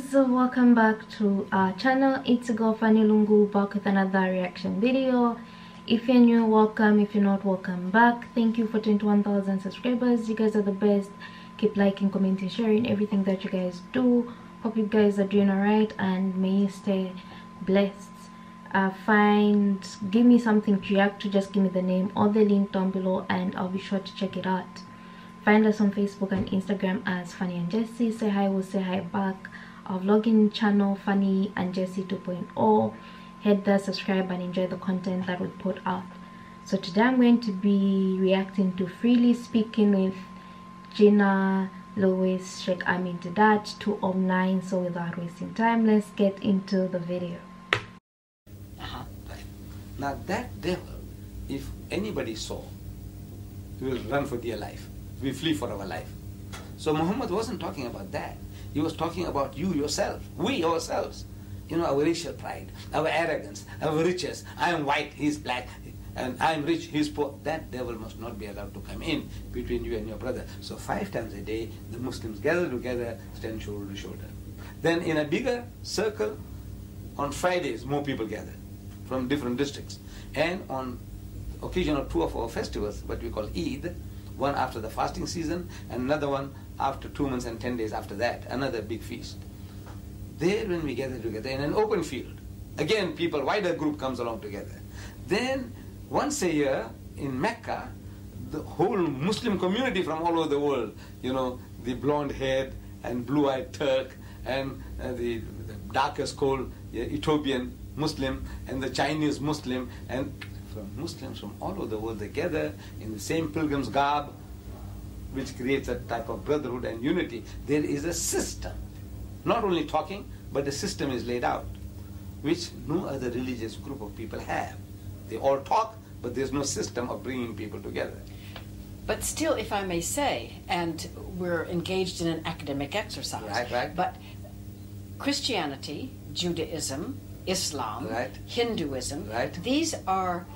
guys, welcome back to our channel. It's girl Fanny Lungu, back with another reaction video. If you're new, welcome. If you're not, welcome back. Thank you for 21,000 subscribers. You guys are the best. Keep liking, commenting, sharing everything that you guys do. Hope you guys are doing all right, and may you stay blessed. Give me something to react to. Just give me the name or the link down below and I'll be sure to check it out. Find us on Facebook and Instagram as Fanny and Jessie. Say hi, we'll say hi back. Our vlogging channel, Fanny and Jessie 2.0. Hit the subscribe and enjoy the content that we put out. So today I'm going to be reacting to Freely Speaking with Ginna Lewis, Sheikh Ahmed Deedat 2.09. So without wasting time, let's get into the video. Now that devil, if anybody saw, he will run for their life. We flee for our life. So Muhammad wasn't talking about that. He was talking about you, yourself, we, ourselves. You know, our racial pride, our arrogance, our riches. I am white, he's black, and I am rich, he's poor. That devil must not be allowed to come in between you and your brother. So 5 times a day, the Muslims gather together, stand shoulder to shoulder. Then in a bigger circle, on Fridays, more people gather from different districts. And on occasion of 2 of our festivals, what we call Eid, one after the fasting season, and another one after 2 months and 10 days after that, another big feast. There, when we gather together in an open field, again, people, wider group comes along together. Then, once a year in Mecca, the whole Muslim community from all over the world, you know, the blonde-haired and blue-eyed Turk, and the darkest cold Ethiopian Muslim, and the Chinese Muslim, and Muslims from all over the world, they gather in the same pilgrim's garb, which creates a type of brotherhood and unity. There is a system, not only talking, but the system is laid out, which no other religious group of people have. They all talk, but there's no system of bringing people together. But still, if I may say, and we're engaged in an academic exercise, right. But Christianity, Judaism, Islam, Hinduism, these are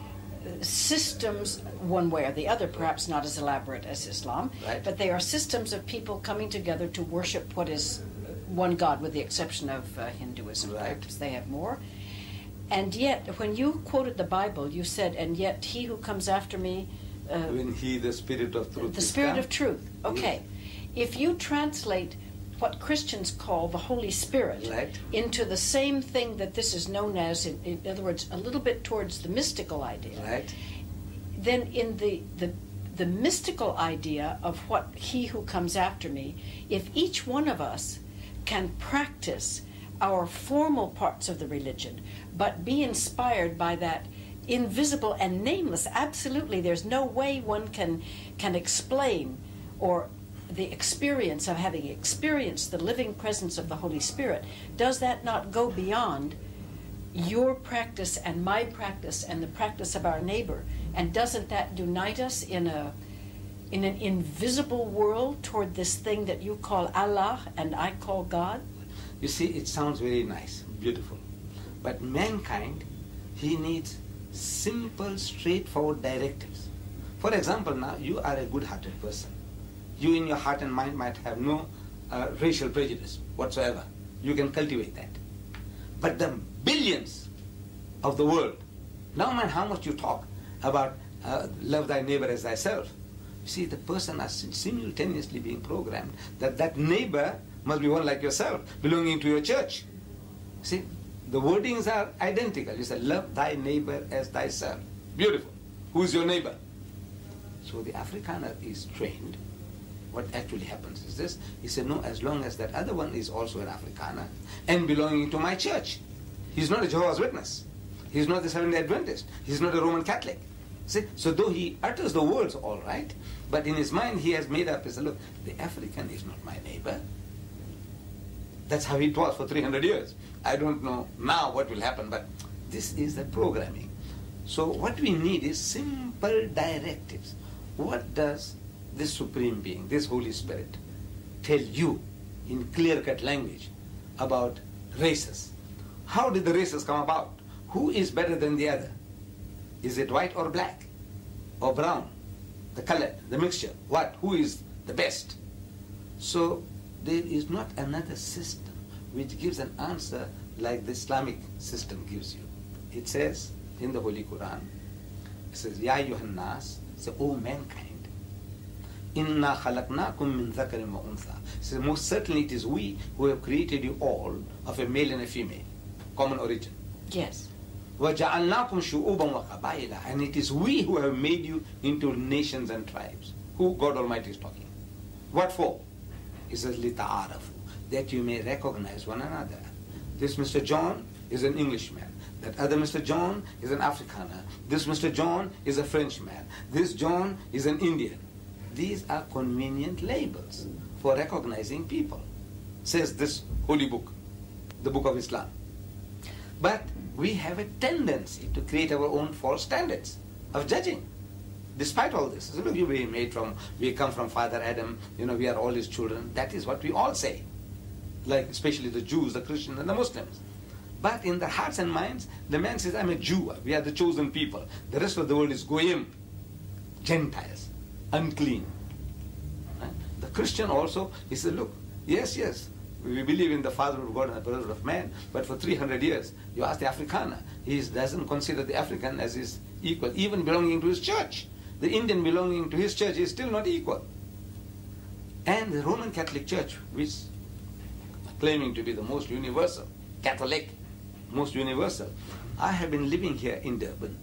systems, one way or the other, perhaps not as elaborate as Islam, but they are systems of people coming together to worship what is one God, with the exception of Hinduism, perhaps they have more. And yet, when you quoted the Bible, you said, and yet he who comes after me... when he, the Spirit of Truth. The Spirit of Truth, okay. Yes. If you translate what Christians call the Holy Spirit into the same thing that this is known as, in other words, a little bit towards the mystical idea, then in the mystical idea of what he who comes after me, if each one of us can practice our formal parts of the religion, but be inspired by that invisible and nameless, absolutely, there's no way one can explain or the experience of having experienced the living presence of the Holy Spirit, does that not go beyond your practice and my practice and the practice of our neighbor? And doesn't that unite us in an invisible world toward this thing that you call Allah and I call God? You see, it sounds very nice, beautiful. But mankind, he needs simple, straightforward directives. For example, now, you are a good-hearted person. You in your heart and mind might have no racial prejudice whatsoever. You can cultivate that. But the billions of the world, no matter how much you talk about love thy neighbor as thyself, you see, the person is simultaneously being programmed that that neighbor must be one like yourself, belonging to your church. See, the wordings are identical. You say, love thy neighbor as thyself. Beautiful. Who is your neighbor? So the Afrikaner is trained. What actually happens is this. He said, no, as long as that other one is also an Afrikaner and belonging to my church. He's not a Jehovah's Witness. He's not a Seventh-day Adventist. He's not a Roman Catholic. See? So though he utters the words all right, but in his mind he has made up, he said, look, the African is not my neighbor. That's how it was for 300 years. I don't know now what will happen, but this is the programming. So what we need is simple directives. What does this Supreme Being, this Holy Spirit, tell you in clear-cut language about races? How did the races come about? Who is better than the other? Is it white or black or brown? The color, the mixture, what? Who is the best? So there is not another system which gives an answer like the Islamic system gives you. It says in the Holy Quran, it says, Ya ayyuhan nas, say, O mankind, inna khalaqnakum min dhakarin wa untha. So most certainly it is we who have created you all of a male and a female, common origin. Yes. وَجَعَلْنَاكُمْ شُعُوبًا وَقَبَائِلًا. And it is we who have made you into nations and tribes. Who God Almighty is talking. What for? He says, لِتَعَارَفُ, that you may recognize one another. This Mr. John is an Englishman. That other Mr. John is an Afrikaner. This Mr. John is a Frenchman. This John is an Indian. These are convenient labels for recognizing people, says this holy book, the Book of Islam. But we have a tendency to create our own false standards of judging, despite all this. We come from Father Adam, you know, we are all his children. That is what we all say, like especially the Jews, the Christians, and the Muslims. But in the hearts and minds, the man says, I'm a Jew, we are the chosen people. The rest of the world is goyim, Gentiles, unclean. Right? The Christian also, he says, look, yes, yes, we believe in the fatherhood of God and the brotherhood of man, but for 300 years, you ask the Afrikaner, he doesn't consider the African as his equal, even belonging to his church. The Indian belonging to his church is still not equal. And the Roman Catholic Church, which is claiming to be the most universal, Catholic, most universal. I have been living here in Durban,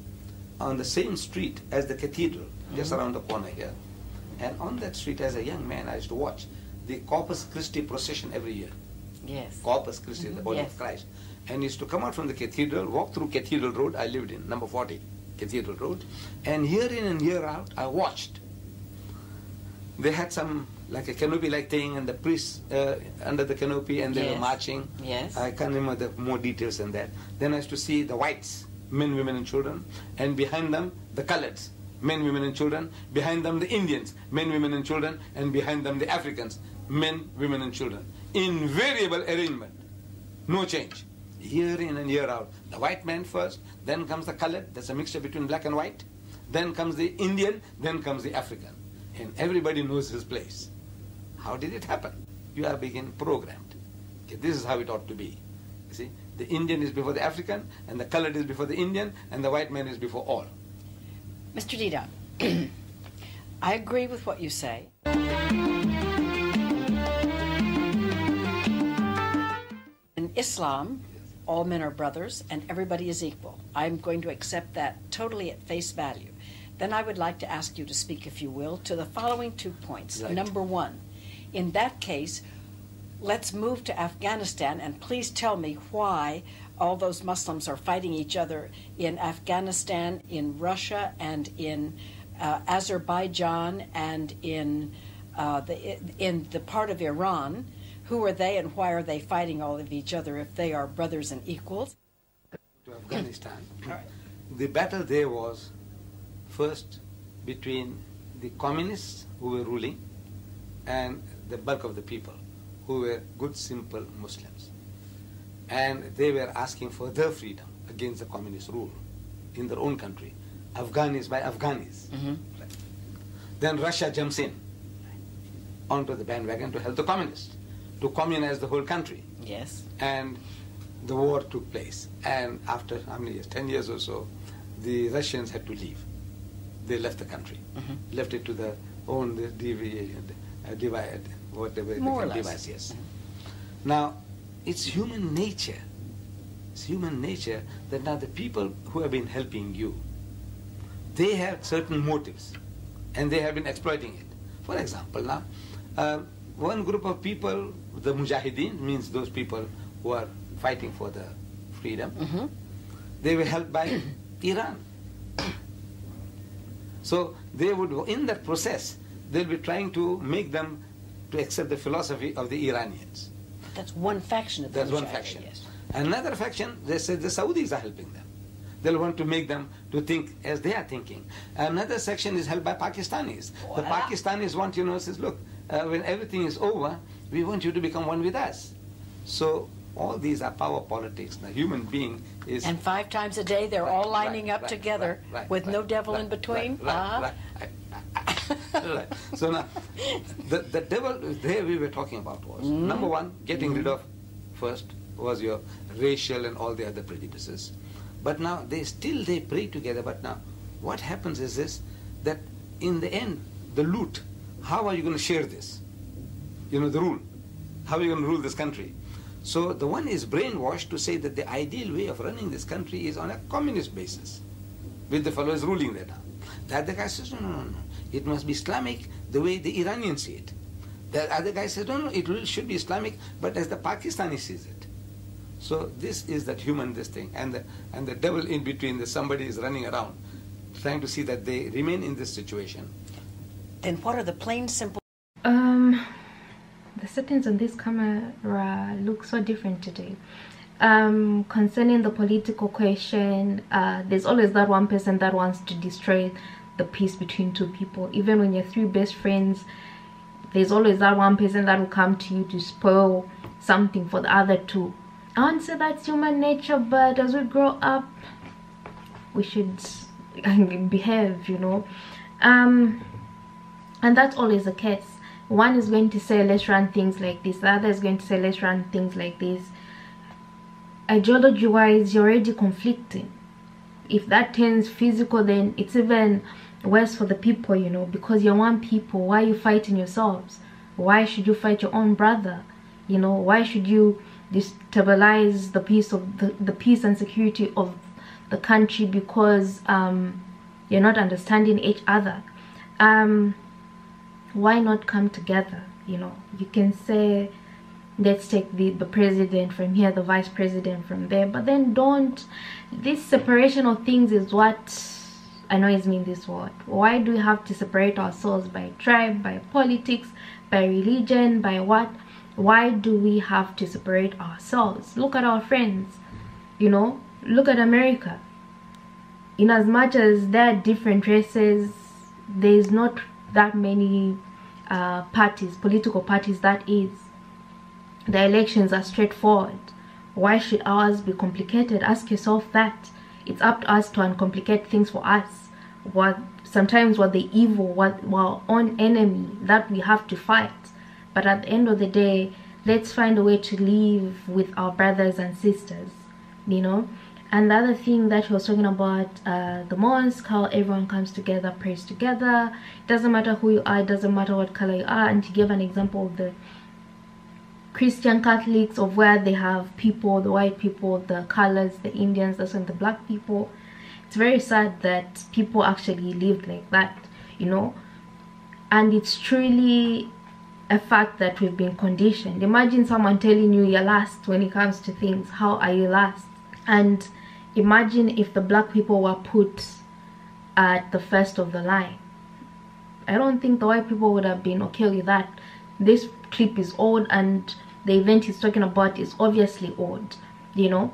on the same street as the cathedral, just around the corner here. And on that street, as a young man, I used to watch the Corpus Christi procession every year. Yes. Corpus Christi, the body of Christ. And used to come out from the cathedral, walk through Cathedral Road, I lived in, number 40, Cathedral Road. And year in and year out, I watched. They had some, like a canopy-like thing, and the priests under the canopy, and they were marching. Yes. I can't remember the more details than that. Then I used to see the whites, men, women, and children, and behind them, the coloreds, men, women, and children, behind them, the Indians, men, women, and children, and behind them, the Africans, men, women, and children. Invariable arrangement, no change. Year in and year out. The white man first, then comes the colored, that's a mixture between black and white, then comes the Indian, then comes the African. And everybody knows his place. How did it happen? You are being programmed. Okay, this is how it ought to be. You see, the Indian is before the African, and the colored is before the Indian, and the white man is before all. Mr. Deedat, I agree with what you say. In Islam, all men are brothers and everybody is equal. I'm going to accept that totally at face value. Then I would like to ask you to speak, if you will, to the following 2 points. Right. Number one, in that case, let's move to Afghanistan, and please tell me why all those Muslims are fighting each other in Afghanistan, in Russia, and in Azerbaijan, and in the part of Iran. Who are they, and why are they fighting all of each other if they are brothers and equals? To Afghanistan. Right. The battle there was first between the communists who were ruling and the bulk of the people who were good, simple Muslims. And they were asking for their freedom against the communist rule in their own country. Afghanis by Afghanis. Mm-hmm. Right. Then Russia jumps in onto the bandwagon to help the communists, to communize the whole country. Yes. And the war took place. And after how many years, 10 years or so, the Russians had to leave. They left the country, left it to their own divide, whatever the device is. Now, it's human nature. It's human nature that now the people who have been helping you, they have certain motives, and they have been exploiting it. For example, now, one group of people, the Mujahideen, means those people who are fighting for the freedom, they were helped by Iran. So they would, in that process, they'll be trying to make them to accept the philosophy of the Iranians. That's one faction of the Mujahideen. That's one faction. Yes. Another faction, they said the Saudis are helping them. They'll want to make them to think as they are thinking. Another section is held by Pakistanis. Wow. The Pakistanis want, you know, says, look, when everything is over, we want you to become one with us. So all these are power politics. The human being is... And 5 times a day, they're all lining up together with no devil in between. So now, the devil there we were talking about was, number one, getting rid of First was your racial and all the other prejudices. But now they pray together. But now what happens is this, that in the end, the loot, how are you going to share this? You know, the rule. How are you going to rule this country? So the one is brainwashed to say that the ideal way of running this country is on a communist basis, with the fellows ruling there now. The other guy says, no, no, no, no. It must be Islamic the way the Iranians see it. The other guy says, no, no, it should be Islamic, but as the Pakistani sees it. So this is that human, this thing, and the devil in between, that somebody is running around, trying to see that they remain in this situation. And what are the plain, simple... The settings on this camera look so different today. Concerning the political question, there's always that one person that wants to destroy the peace between two people. Even when you're three best friends, there's always that one person that will come to you to spoil something for the other two. I won't say that's human nature, but as we grow up, we should behave, you know. And that's always the case. One is going to say, let's run things like this. The other is going to say, let's run things like this. Ideology-wise, you're already conflicting. If that turns physical, then it's even worse for the people, you know, because you're one people. Why are you fighting yourselves? Why should you fight your own brother? You know, why should you destabilize the peace of the peace and security of the country because you're not understanding each other? Why not come together? You know, you can say, let's take the president from here, the vice president from there, but then don't. This separation of things is what annoys me in this world. Why do we have to separate ourselves by tribe, by politics, by religion, by what? Why do we have to separate ourselves? Look at our friends, you know, look at America. In as much as there are different races, there is not that many parties, political parties, that is. The elections are straightforward. Why should ours be complicated? Ask yourself that. It's up to us to uncomplicate things for us. Sometimes we're the evil, we're our own enemy that we have to fight. But at the end of the day, let's find a way to live with our brothers and sisters, you know. And the other thing that she was talking about, the mosque, how everyone comes together, prays together. It doesn't matter who you are, it doesn't matter what color you are. And she gave an example of the Christian Catholics, of where they have people, the white people, the colors, the Indians, that's when the black people. It's very sad that people actually lived like that, you know. And it's truly a fact that we've been conditioned. Imagine someone telling you you're last when it comes to things. How are you last? And imagine if the black people were put at the first of the line. I don't think the white people would have been okay with that. This clip is old, and the event he's talking about is obviously old, you know.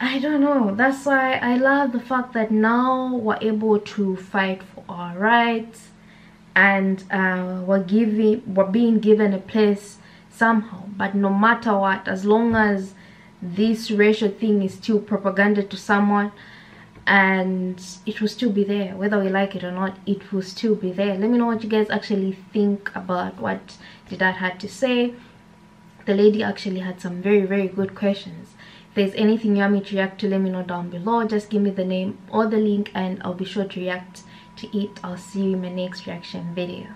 I don't know. That's why I love the fact that now we're able to fight for our rights, and we're being given a place somehow. But no matter what, as long as this racial thing is still propaganda to someone, and it will still be there whether we like it or not. It will still be there. Let me know what you guys actually think about what Deedat had to say. The lady actually had some very, very good questions. If there's anything you want me to react to, let me know down below. Just give me the name or the link, and I'll be sure to react to it. I'll see you in my next reaction video.